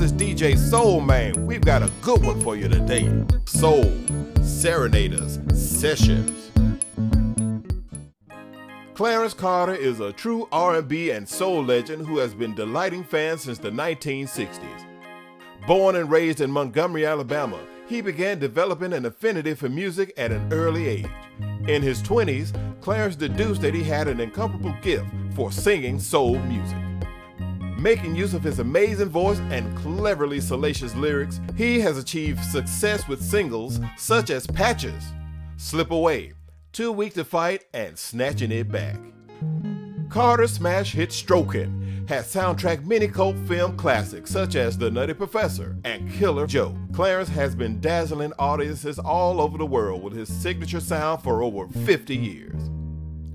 This is DJ Soul Man. We've got a good one for you today. Soul Serenaders' Sessions. Clarence Carter is a true R&B and soul legend who has been delighting fans since the 1960s. Born and raised in Montgomery, Alabama, he began developing an affinity for music at an early age. In his 20s, Clarence deduced that he had an incomparable gift for singing soul music. Making use of his amazing voice and cleverly salacious lyrics, he has achieved success with singles such as Patches, Slip Away, Too Weak to Fight, and Snatching It Back. Carter's smash hit Strokin' has soundtracked many cult film classics such as The Nutty Professor and Killer Joe. Clarence has been dazzling audiences all over the world with his signature sound for over 50 years.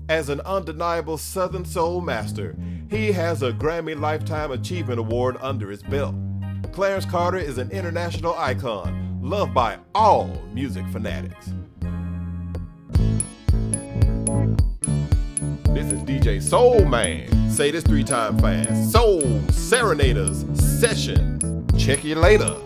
As an undeniable Southern soul master, he has a Grammy Lifetime Achievement Award under his belt. Clarence Carter is an international icon, loved by all music fanatics. This is DJ Soul Man. Say this 3 times fast. Soul Serenaders Sessions. Check you later.